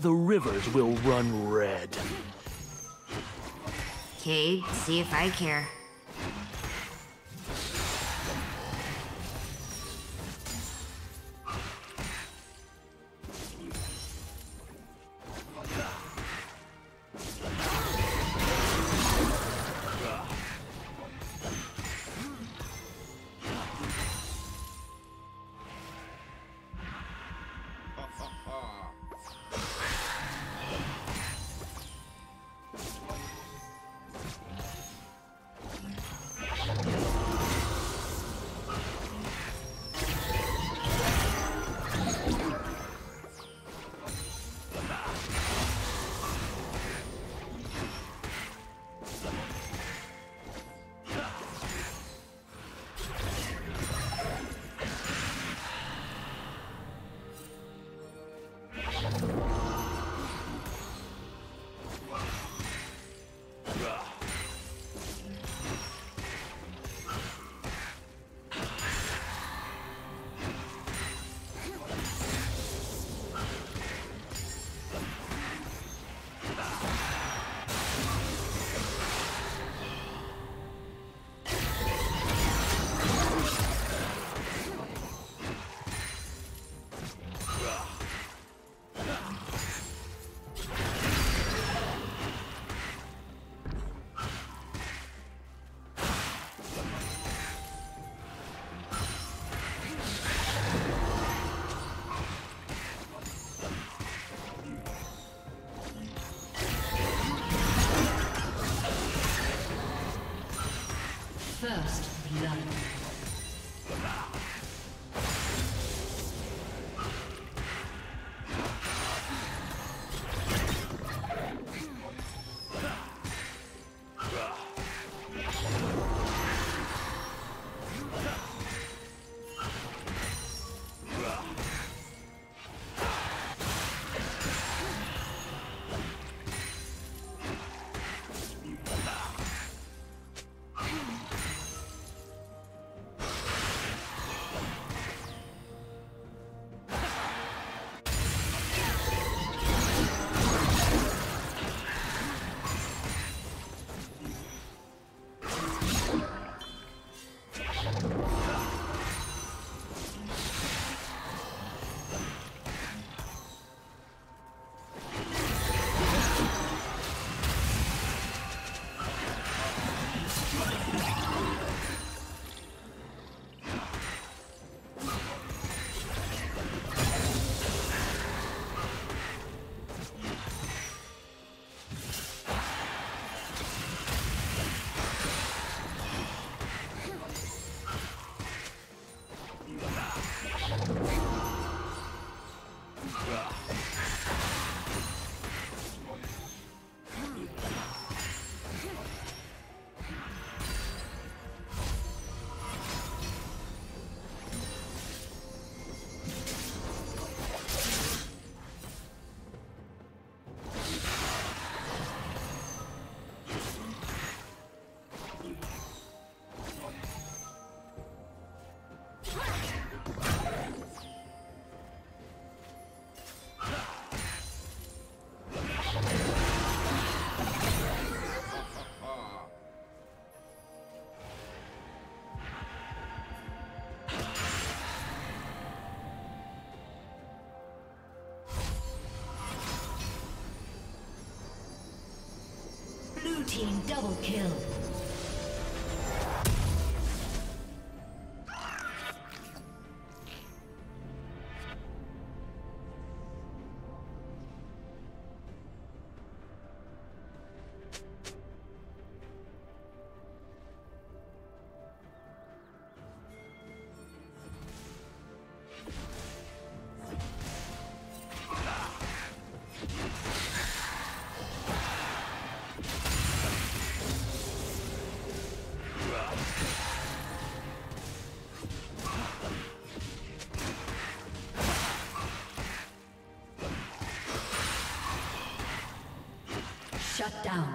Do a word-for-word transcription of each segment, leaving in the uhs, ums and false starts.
the rivers will run red. Cade, see if I care. First blood. Team double kill. Shut down.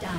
Down.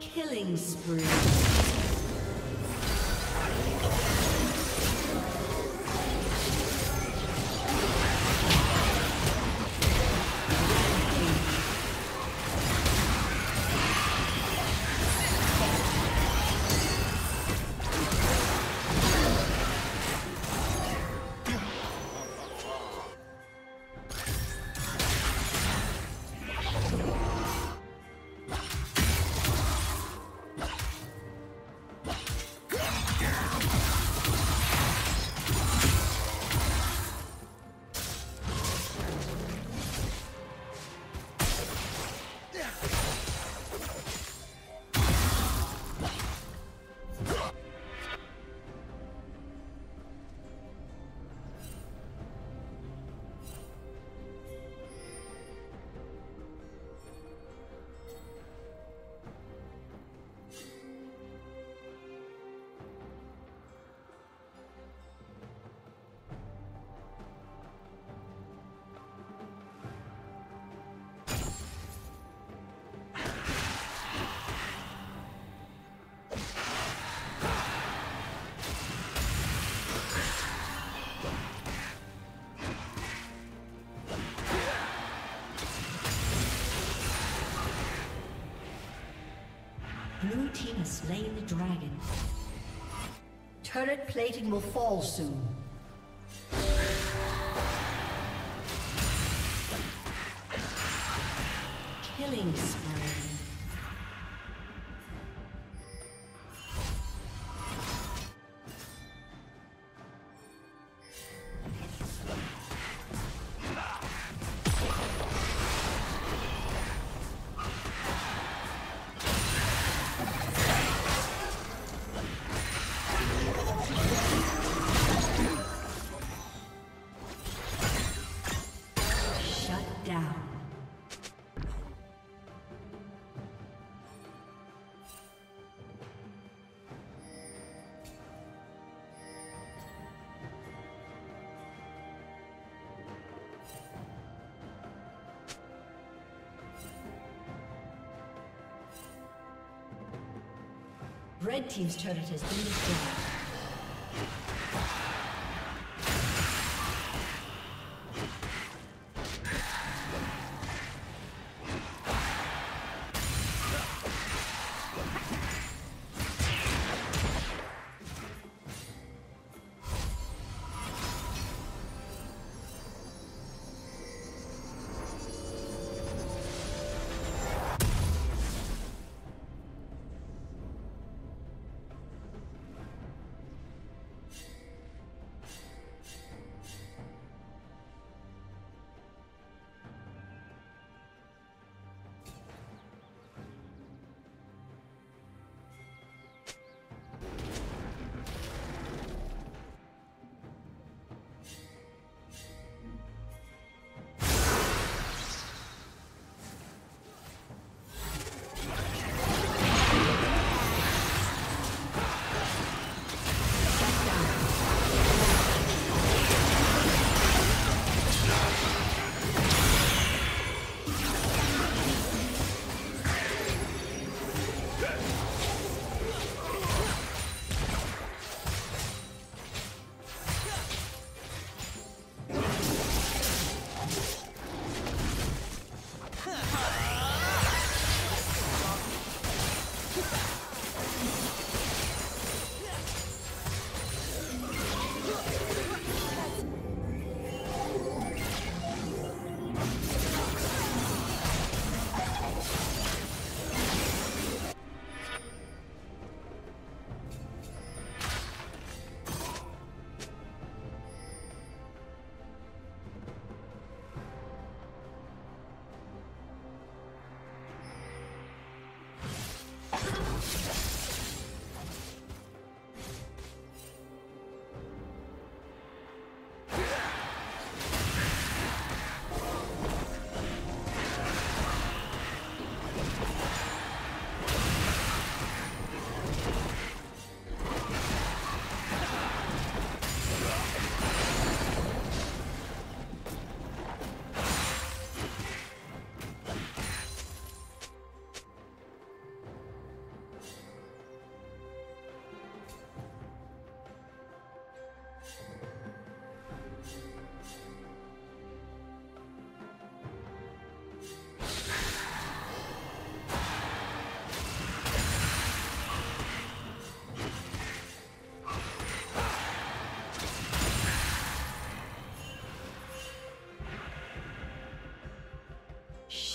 Killing spree. Blue team has slain the dragon. Turret plating will fall soon. Killing spree. Red team's turret has been destroyed.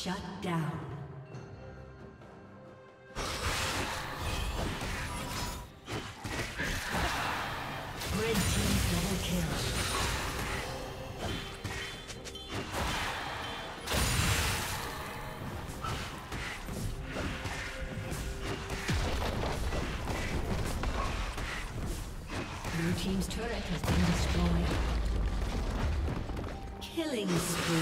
Shut down. Red team double kill. Team's turret has been destroyed. Killing spree.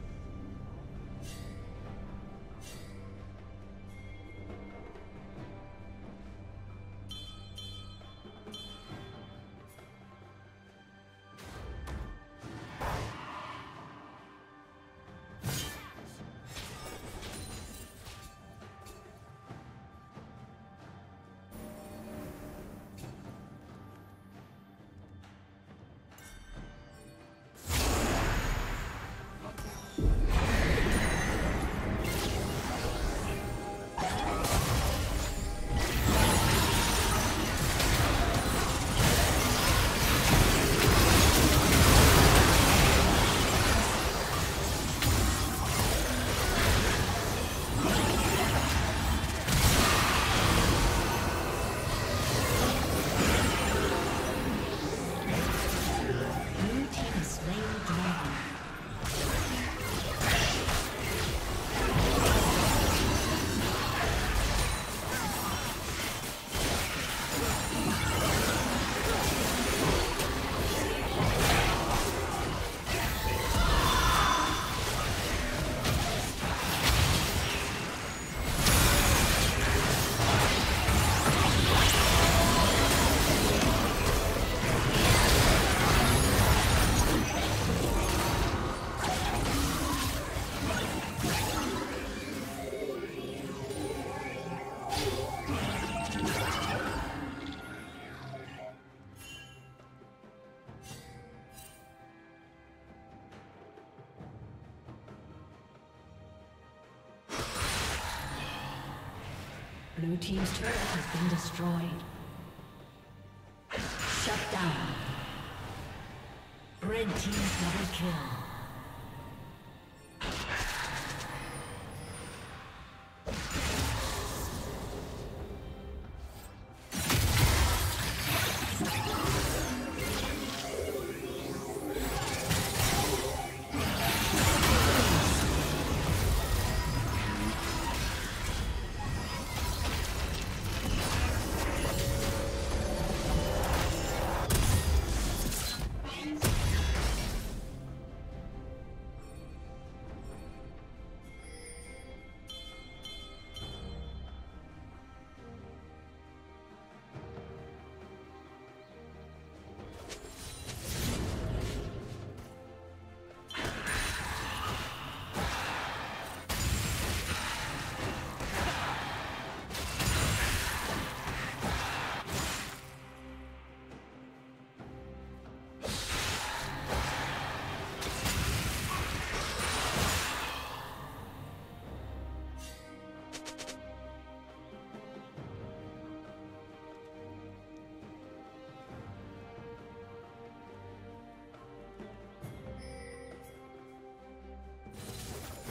Blue team's turret has been destroyed. Shut down. Red team's double kill.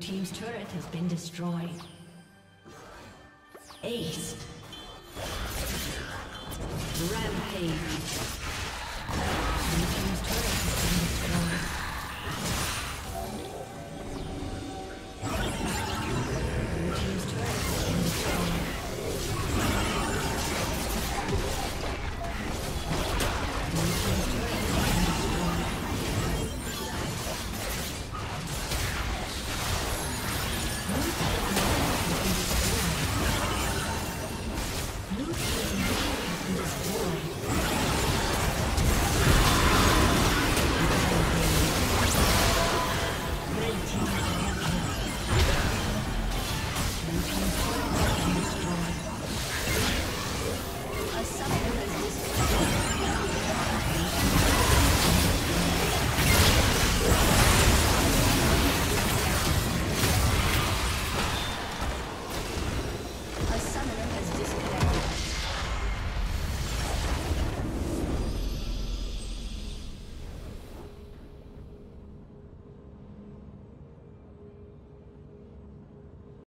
team's turret has been destroyed. Ace. Rampage.